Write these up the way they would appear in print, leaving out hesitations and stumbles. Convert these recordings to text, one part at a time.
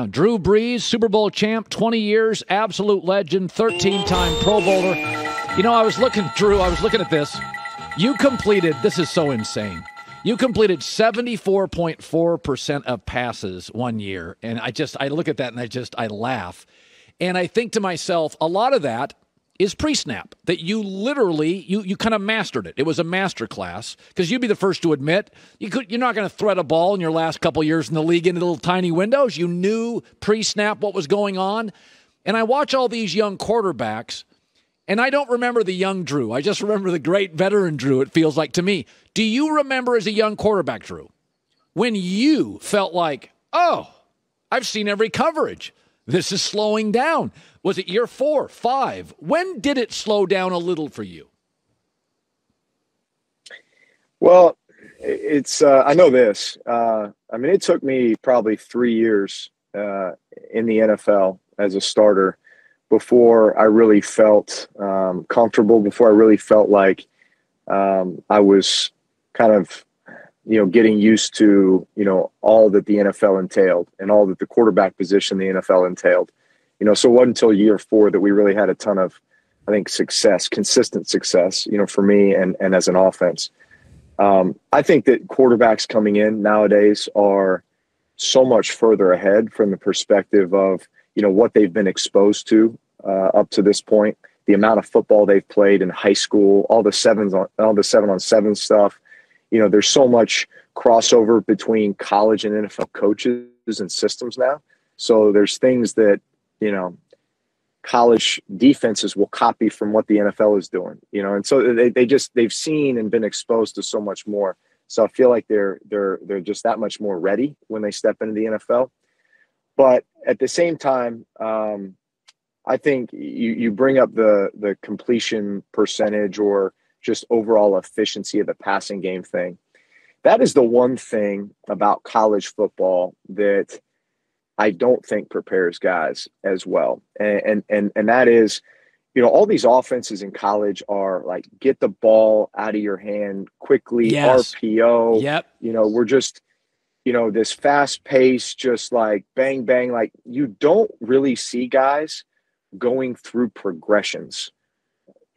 Now, Drew Brees, Super Bowl champ, 20 years, absolute legend, 13-time Pro Bowler. You know, I was looking, Drew, I was looking at this. You completed, this is so insane. You completed 74.4% of passes one year. And I look at that and I laugh. And I think to myself, a lot of that is pre-snap, that you literally, you kind of mastered it. It was a master class, because you'd be the first to admit you're not going to thread a ball in your last couple years in the league into little tiny windows. You knew pre-snap what was going on. And I watch all these young quarterbacks, and I don't remember the young Drew. I just remember the great veteran Drew, it feels like to me. Do you remember as a young quarterback, Drew, when you felt like, oh, I've seen every coverage? This is slowing down. Was it year 4, 5? When did it slow down a little for you? Well, it's I know this. I mean, it took me probably 3 years in the NFL as a starter before I really felt comfortable, before I really felt like I was kind of, you know, getting used to, you know, all that the NFL entailed and all that the quarterback position the NFL entailed. You know, so it wasn't until year 4 that we really had a ton of, I think, success, consistent success, you know, for me and as an offense. I think that quarterbacks coming in nowadays are so much further ahead from the perspective of, you know, what they've been exposed to up to this point, the amount of football they've played in high school, all the 7-on-7 stuff. You know, there's so much crossover between college and NFL coaches and systems now. So there's things that, you know, college defenses will copy from what the NFL is doing, you know, and so they've seen and been exposed to so much more. So I feel like they're just that much more ready when they step into the NFL. But at the same time, I think you bring up the completion percentage or just overall efficiency of the passing game thing. That is the one thing about college football that I don't think prepares guys as well. And that is, you know, all these offenses in college are like, get the ball out of your hand quickly, yes. RPO. Yep. You know, we're just, you know, this fast pace, just like bang, bang. Like, you don't really see guys going through progressions.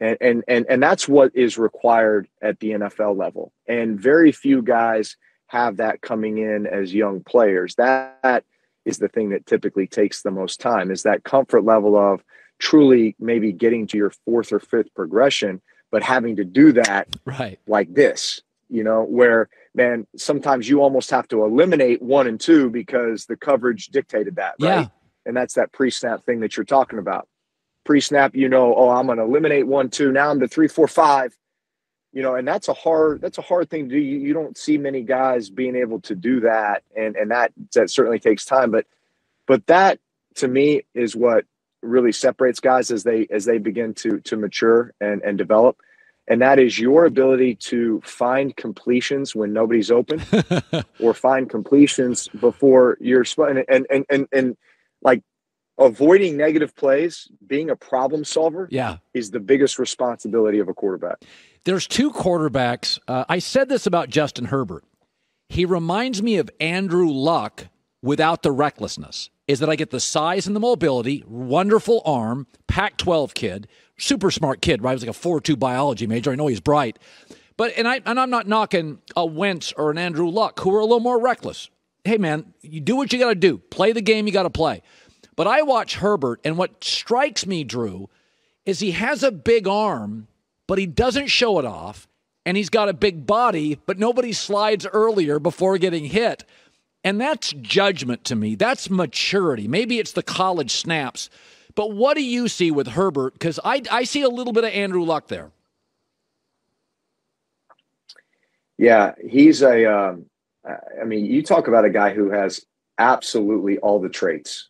And that's what is required at the NFL level. And very few guys have that coming in as young players. That is the thing that typically takes the most time, is that comfort level of truly maybe getting to your 4th or 5th progression, but having to do that right like this, you know, where, man, sometimes you almost have to eliminate 1 and 2 because the coverage dictated that, right? Yeah. And that's that pre-snap thing that you're talking about. Pre-snap, you know, oh, I'm going to eliminate 1, 2. Now I'm to 3, 4, 5, you know, and that's a hard thing to do. You don't see many guys being able to do that. And that certainly takes time, but that to me is what really separates guys as they begin to mature and develop. And that is your ability to find completions when nobody's open or find completions before you're and like, avoiding negative plays, being a problem solver, yeah, is the biggest responsibility of a quarterback. There's two quarterbacks. I said this about Justin Herbert. He reminds me of Andrew Luck without the recklessness. Is that I get the size and the mobility, wonderful arm, Pac-12 kid, super smart kid, right? He was like a 4.2 biology major. I know he's bright. But I'm not knocking a Wentz or an Andrew Luck, who are a little more reckless. Hey, man, you do what you got to do. Play the game you got to play. But I watch Herbert, and what strikes me, Drew, is he has a big arm, but he doesn't show it off, and he's got a big body, but nobody slides earlier before getting hit. And that's judgment to me. That's maturity. Maybe it's the college snaps. But what do you see with Herbert? Because I see a little bit of Andrew Luck there. Yeah, he's a I mean, you talk about a guy who has absolutely all the traits.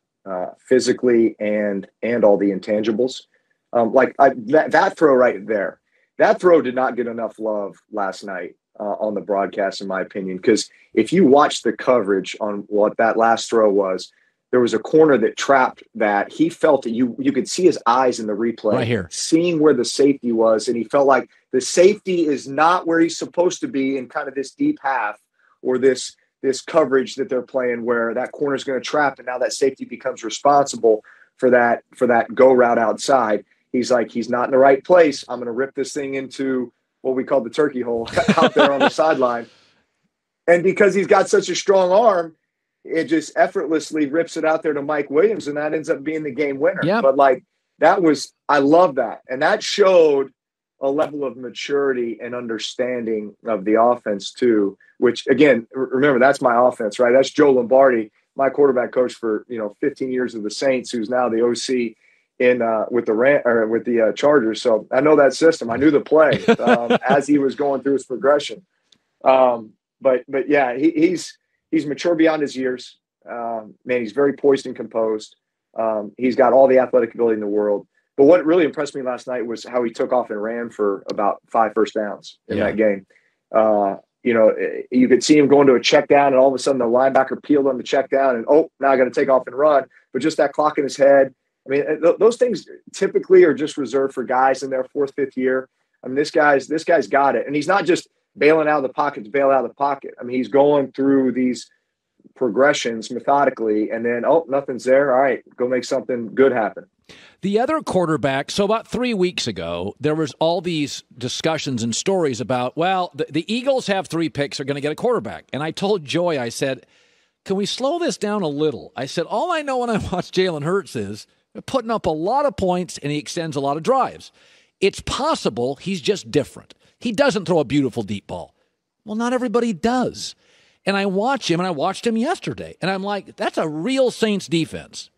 Physically and all the intangibles, that throw right there. That throw did not get enough love last night on the broadcast, in my opinion. Because if you watch the coverage on what that last throw was, there was a corner that trapped that. He felt that you could see his eyes in the replay, right here, seeing where the safety was, and he felt like the safety is not where he's supposed to be in kind of this deep half or this. this coverage that they're playing where that corner is going to trap, and now that safety becomes responsible for that go route outside. He's like, he's not in the right place. I'm going to rip this thing into what we call the turkey hole out there on the sideline. And because he's got such a strong arm, it just effortlessly rips it out there to Mike Williams, and that ends up being the game winner. Yep. But like, I love that. And that showed a level of maturity and understanding of the offense too, which again, remember, that's my offense, right? That's Joe Lombardi, my quarterback coach for, 15 years of the Saints, who's now the OC with the Chargers. So I know that system. I knew the play as he was going through his progression. But yeah, he's mature beyond his years. Man, he's very poised and composed. He's got all the athletic ability in the world. But what really impressed me last night was how he took off and ran for about 5 first downs in that game. You could see him going to a check down, and all of a sudden the linebacker peeled on the check down, and now I got to take off and run. But just that clock in his head. I mean, those things typically are just reserved for guys in their 4th, 5th year. I mean, this guy's got it. And he's not just bailing out of the pocket to bail out of the pocket. I mean, he's going through these progressions methodically, and then, nothing's there. All right, go make something good happen. The other quarterback, so about 3 weeks ago, there was all these discussions and stories about, the Eagles have 3 picks, are going to get a quarterback. And I told Joy, I said, can we slow this down a little? I said, all I know when I watch Jalen Hurts is putting up a lot of points, and he extends a lot of drives. It's possible he's just different. He doesn't throw a beautiful deep ball. Well, not everybody does. And I watch him, and I watched him yesterday, and I'm like, that's a real Saints defense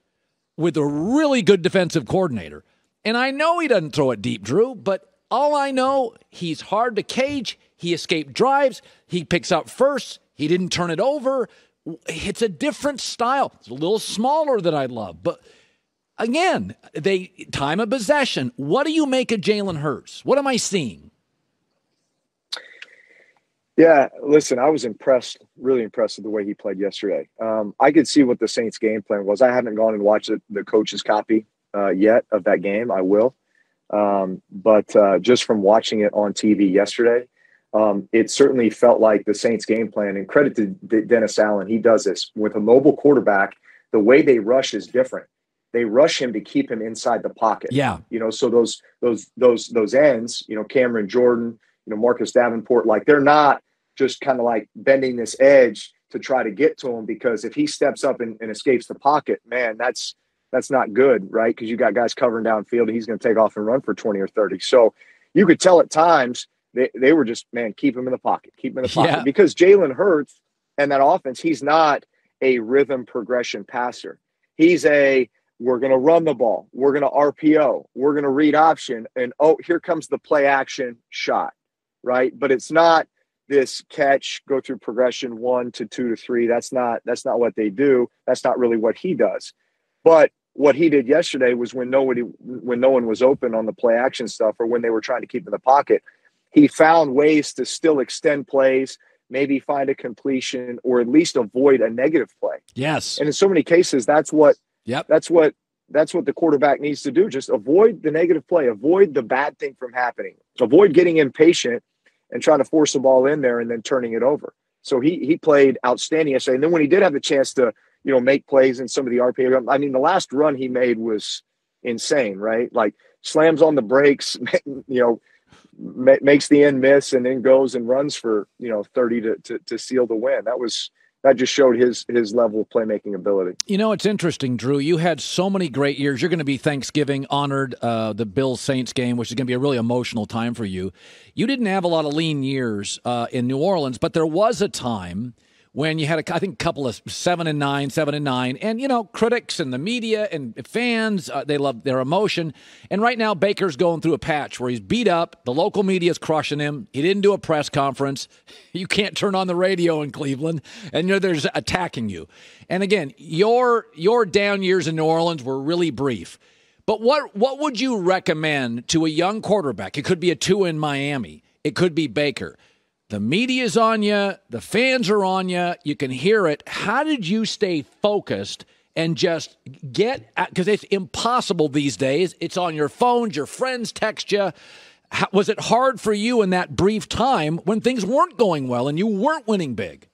with a really good defensive coordinator. And I know he doesn't throw it deep, Drew, but all I know, he's hard to cage. He escaped drives. He picks up first. He didn't turn it over. It's a different style. It's a little smaller than I love, but again, time of possession. What do you make of Jalen Hurts? What am I seeing? Yeah, listen, I was really impressed with the way he played yesterday. I could see what the Saints game plan was. I haven't gone and watched the coach's copy yet of that game. I will. But just from watching it on TV yesterday, it certainly felt like the Saints game plan. And credit to Dennis Allen. He does this. With a mobile quarterback, the way they rush is different. They rush him to keep him inside the pocket. Yeah. So those ends, Cameron Jordan, Marcus Davenport, like they're not just kind of like bending this edge to try to get to him, because if he steps up and escapes the pocket, man, that's not good, right? Because you got guys covering downfield, and he's going to take off and run for 20 or 30. So you could tell at times they were just, man, keep him in the pocket. Yeah. Because Jalen Hurts and that offense, he's not a rhythm progression passer. He's a, we're going to run the ball, we're going to RPO, we're going to read option, and here comes the play action shot, right? But it's not this catch, go through progression 1 to 2 to 3. That's not what they do. That's not really what he does. But what he did yesterday was when no one was open on the play action stuff, or when they were trying to keep in the pocket, he found ways to still extend plays, maybe find a completion, or at least avoid a negative play. Yes. And in so many cases, that's what, yep, that's what the quarterback needs to do. Just avoid the negative play, avoid the bad thing from happening, avoid getting impatient and trying to force the ball in there and then turning it over. So he played outstanding yesterday. And then when he did have the chance to, make plays in some of the RPO, I mean, the last run he made was insane, right? Like slams on the brakes, makes the end miss, and then goes and runs for 30 to seal the win. That just showed his level of playmaking ability. It's interesting, Drew. You had so many great years. You're going to be Thanksgiving honored, the Bills-Saints game, which is going to be a really emotional time for you. You didn't have a lot of lean years in New Orleans, but there was a time when you had, couple of 7-9. And, critics and the media and fans, they love their emotion. And right now, Baker's going through a patch where he's beat up. The local media's crushing him. He didn't do a press conference. You can't turn on the radio in Cleveland, and there's attacking you. And again, your down years in New Orleans were really brief. But what would you recommend to a young quarterback? It could be a 2 in Miami. It could be Baker. The media's on you. The fans are on you. You can hear it. How did you stay focused and just because it's impossible these days. It's on your phones. Your friends text you. Was it hard for you in that brief time when things weren't going well and you weren't winning big?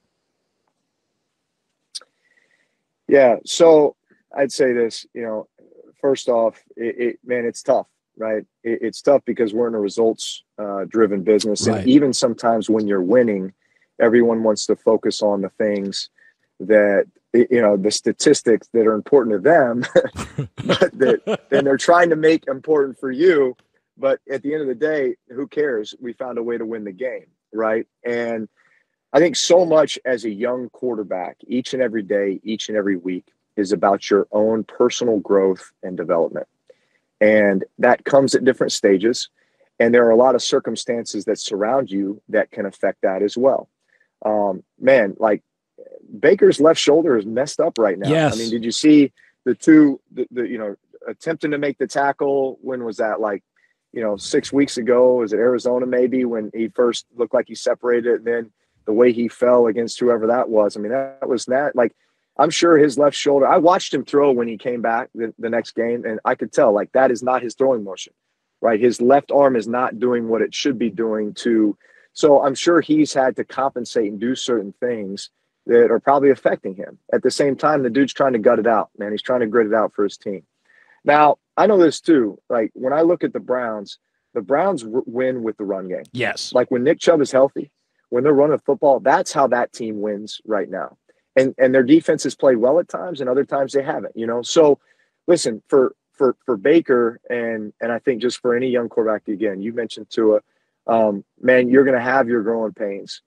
Yeah. So I'd say this, you know, first off, man, it's tough, right? It's tough because we're in a results driven business. Right. And even sometimes when you're winning, everyone wants to focus on the things that, you know, the statistics that are important to them, but that and they're trying to make important for you. But at the end of the day, who cares? We found a way to win the game, right? And I think so much as a young quarterback, each and every day, each and every week is about your own personal growth and development. And that comes at different stages. And there are a lot of circumstances that surround you that can affect that as well. Man, like Baker's left shoulder is messed up right now. Yes. I mean, did you see the two, you know, attempting to make the tackle? When was that? Like, you know, 6 weeks ago, was it Arizona maybe, when he first looked like he separated, and then the way he fell against whoever that was. I mean, that was that, like, I'm sure his left shoulder, I watched him throw when he came back the next game. And I could tell, like, that is not his throwing motion, right? His left arm is not doing what it should be doing to. So I'm sure he's had to compensate and do certain things that are probably affecting him. At the same time, the dude's trying to gut it out, man. He's trying to grit it out for his team. Now, I know this too. Like, when I look at the Browns win with the run game. Yes. Like, when Nick Chubb is healthy, when they're running football, that's how that team wins right now. And their defense has played well at times, and other times they haven't, you know? So listen, for Baker, and I think just for any young quarterback, again, you mentioned Tua, man, you're going to have your growing pains.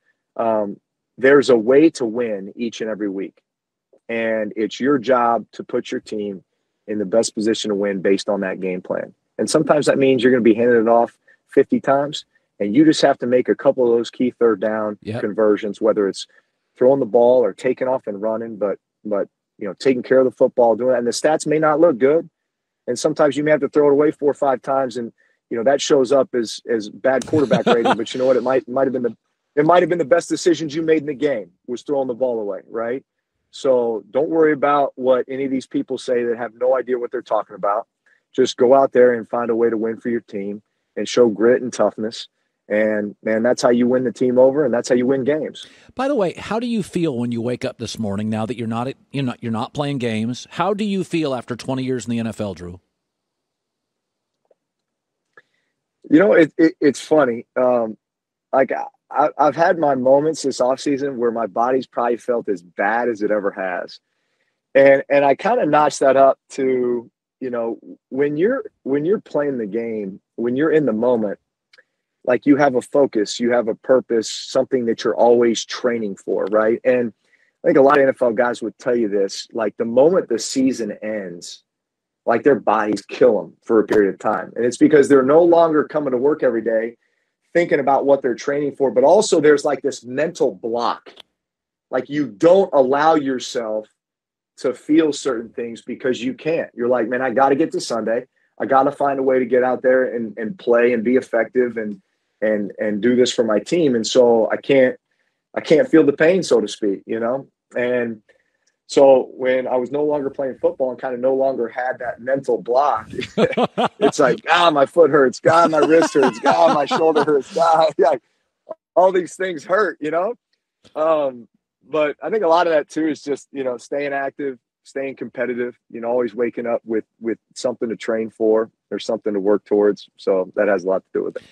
There's a way to win each and every week. And it's your job to put your team in the best position to win based on that game plan. And sometimes that means you're going to be handing it off 50 times, and you just have to make a couple of those key third down conversions, whether it's throwing the ball or taking off and running, but you know, taking care of the football, doing that. And the stats may not look good, and sometimes you may have to throw it away 4 or 5 times, and you know that shows up as bad quarterback rating. But you know what? It might have been the best decisions you made in the game was throwing the ball away, right? So don't worry about what any of these people say that have no idea what they're talking about. Just go out there and find a way to win for your team and show grit and toughness. And, man, that's how you win the team over, and that's how you win games. By the way, how do you feel when you wake up this morning now that you're not playing games? How do you feel after 20 years in the NFL, Drew? You know, it's funny. I've had my moments this offseason where my body's probably felt as bad as it ever has. And I kind of notched that up to, you know, when you're playing the game, when you're in the moment, like, you have a focus, you have a purpose, something that you're always training for, right? And I think a lot of NFL guys would tell you this, like, the moment the season ends, like, their bodies kill them for a period of time. And it's because they're no longer coming to work every day thinking about what they're training for, but also there's like this mental block. Like, you don't allow yourself to feel certain things because you can't. You're like, man, I got to get to Sunday. I got to find a way to get out there and play and be effective and do this for my team. And so I can't feel the pain, so to speak, you know? And so when I was no longer playing football and kind of no longer had that mental block, it's like, my foot hurts. God, my wrist hurts. God, my shoulder hurts. God, like, all these things hurt, you know? But I think a lot of that too is just, you know, staying active, staying competitive, you know, always waking up with something to train for or something to work towards. So that has a lot to do with it.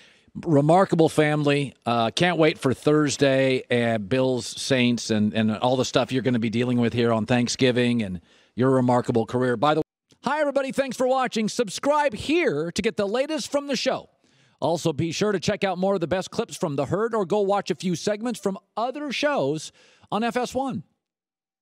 Remarkable family. Can't wait for Thursday and Bills, Saints, and all the stuff you're going to be dealing with here on Thanksgiving and your remarkable career. By the way, hi, everybody. Thanks for watching. Subscribe here to get the latest from the show. Also, be sure to check out more of the best clips from The Herd or go watch a few segments from other shows on FS1.